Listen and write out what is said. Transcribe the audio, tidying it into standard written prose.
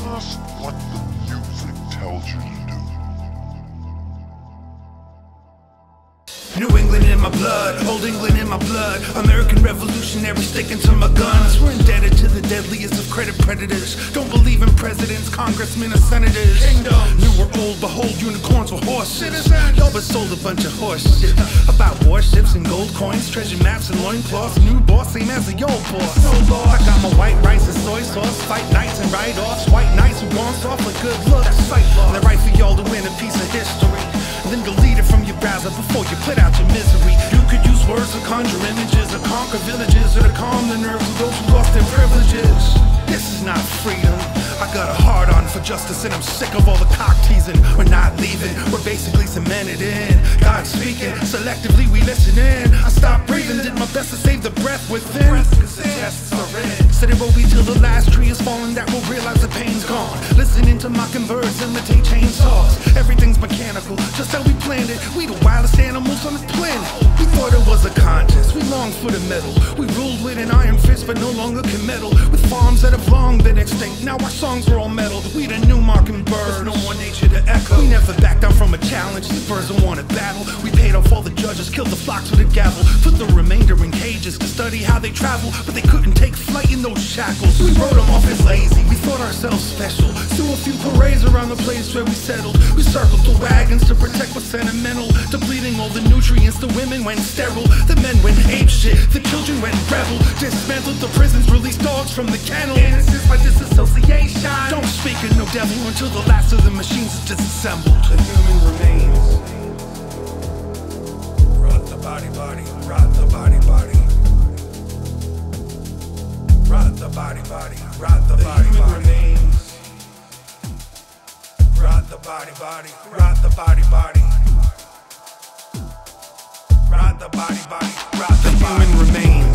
just what the music tells you to do. New England in my blood, old England in my blood, American revolutionary sticking to my guns. We're indebted to the deadliest of credit predators. Don't believe in presidents, congressmen, or senators. Kingdoms, new or old, behold unicorns with horses. Y'all but sold a bunch of horse shit about warships and gold coins, treasure maps and loincloths. New boss, same as the old boss. No law, I got my white rice and soy sauce. Fight nights and write-offs, white knights who wants off a good look. That's sight law. And I write for y'all to win a piece of history, then delete it from your browser before you put out your misery. You could use words to conjure images, or conquer villages, or to calm the nerves of those who lost their privileges. This is not freedom. I got a hard on for justice, and I'm sick of all the cock teasing. We're not leaving, we're basically cemented in. God speaking, selectively we listen in. I stopped breathing, did my best to save the breath within. Cause the tests are in. Said it will be till the last tree is fallen that we'll realize the pain's gone. Listening to mocking birds, imitate chainsaws. Everything's mechanical, just how we planned it. We the wildest animals on the planet. We thought it was a contest, we longed for the medal. We ruled with an iron fist but no longer can meddle. With farms that have long been extinct, now our songs are all metal. We the new mocking birds, there's no more nature to echo. We never backed down from a challenge, these birds don't want to battle. We paid off all the judges, killed the flocks with a gavel. Put the remainder in cages to study how they travel. But they couldn't take flight in those shackles. We wrote them off as lazy, we thought ourselves special. Threw a few parades around the place where we settled. We circled the wagons to protect what's sentimental, depleting all the nutrients. The women went sterile, the men went ape shit, the children went rebel. Dismantled the prisons, released dogs from the kennel. Innocence by disassociation. Don't speak of no devil until the last of the machines is disassembled. The human remains. Rot the body, body. Rot the body, body. Rot the body, body. Rot the body, body. Remains. Rot the body, body. Rot the body, body. Rot the body, body. Rot the human remains.